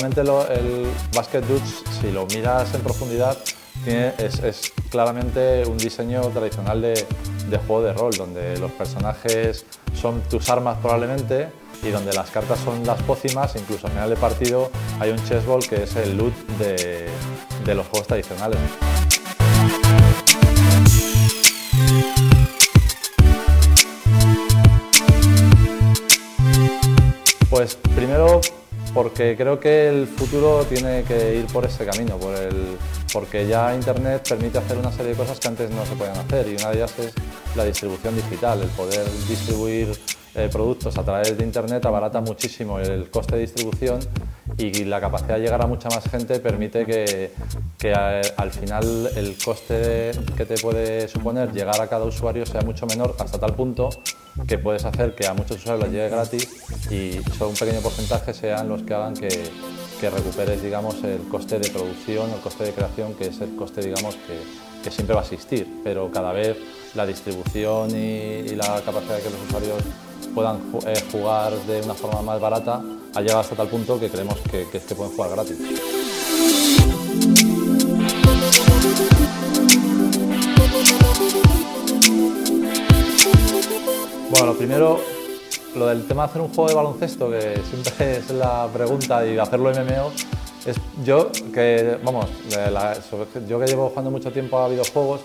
realmente el Basket Dudes, si lo miras en profundidad, es claramente un diseño tradicional de juego de rol, donde los personajes son tus armas probablemente y donde las cartas son las pócimas. Incluso al final de partido hay un chessball, que es el loot de los juegos tradicionales. Pues primero, porque creo que el futuro tiene que ir por ese camino, porque ya Internet permite hacer una serie de cosas que antes no se podían hacer, y una de ellas es la distribución digital. El poder distribuir productos a través de Internet abarata muchísimo el coste de distribución, y la capacidad de llegar a mucha más gente permite que al final el coste que te puede suponer llegar a cada usuario sea mucho menor, hasta tal punto que puedes hacer que a muchos usuarios les llegue gratis y solo un pequeño porcentaje sean los que hagan que recuperes, digamos, el coste de producción, el coste de creación, que es el coste, digamos, que siempre va a existir, pero cada vez la distribución y la capacidad de que los usuarios puedan jugar de una forma más barata ha llegado hasta tal punto que creemos que pueden jugar gratis. Bueno, lo primero, lo del tema de hacer un juego de baloncesto, que siempre es la pregunta, y hacerlo MMO, es yo que llevo jugando mucho tiempo a videojuegos,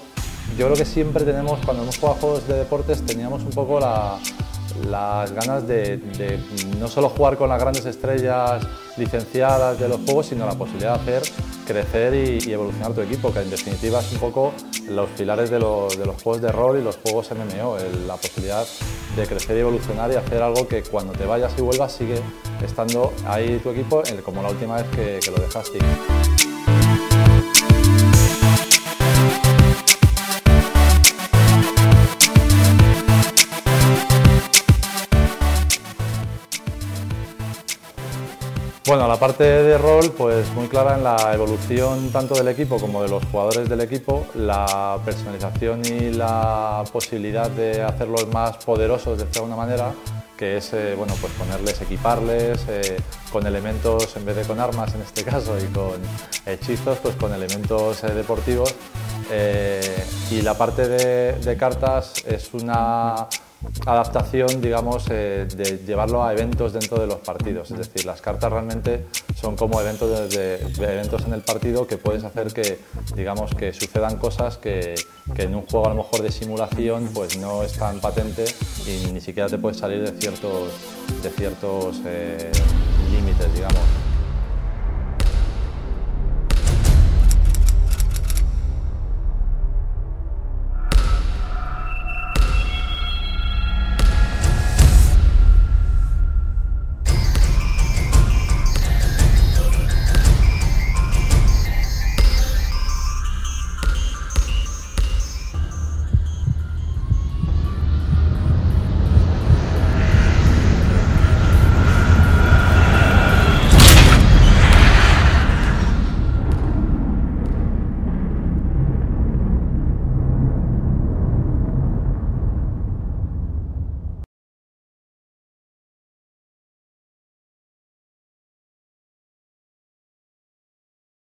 yo creo que siempre tenemos, cuando hemos jugado a juegos de deportes, teníamos un poco las ganas de no solo jugar con las grandes estrellas licenciadas de los juegos, sino la posibilidad de hacer crecer y evolucionar tu equipo, que en definitiva es un poco los pilares de los juegos de rol y los juegos MMO, la posibilidad de crecer y evolucionar y hacer algo que cuando te vayas y vuelvas sigue estando ahí tu equipo, como la última vez que lo dejaste. Bueno, la parte de rol, pues muy clara en la evolución tanto del equipo como de los jugadores del equipo, la personalización y la posibilidad de hacerlos más poderosos de alguna manera, que es bueno, pues ponerles, equiparles con elementos, en vez de con armas en este caso y con hechizos, pues con elementos deportivos. Y la parte de cartas es una adaptación, digamos, de llevarlo a eventos dentro de los partidos. Es decir, las cartas realmente son como eventos, eventos en el partido, que puedes hacer que, digamos, que sucedan cosas que en un juego a lo mejor de simulación pues no es tan patente, y ni siquiera te puedes salir de ciertos límites, digamos.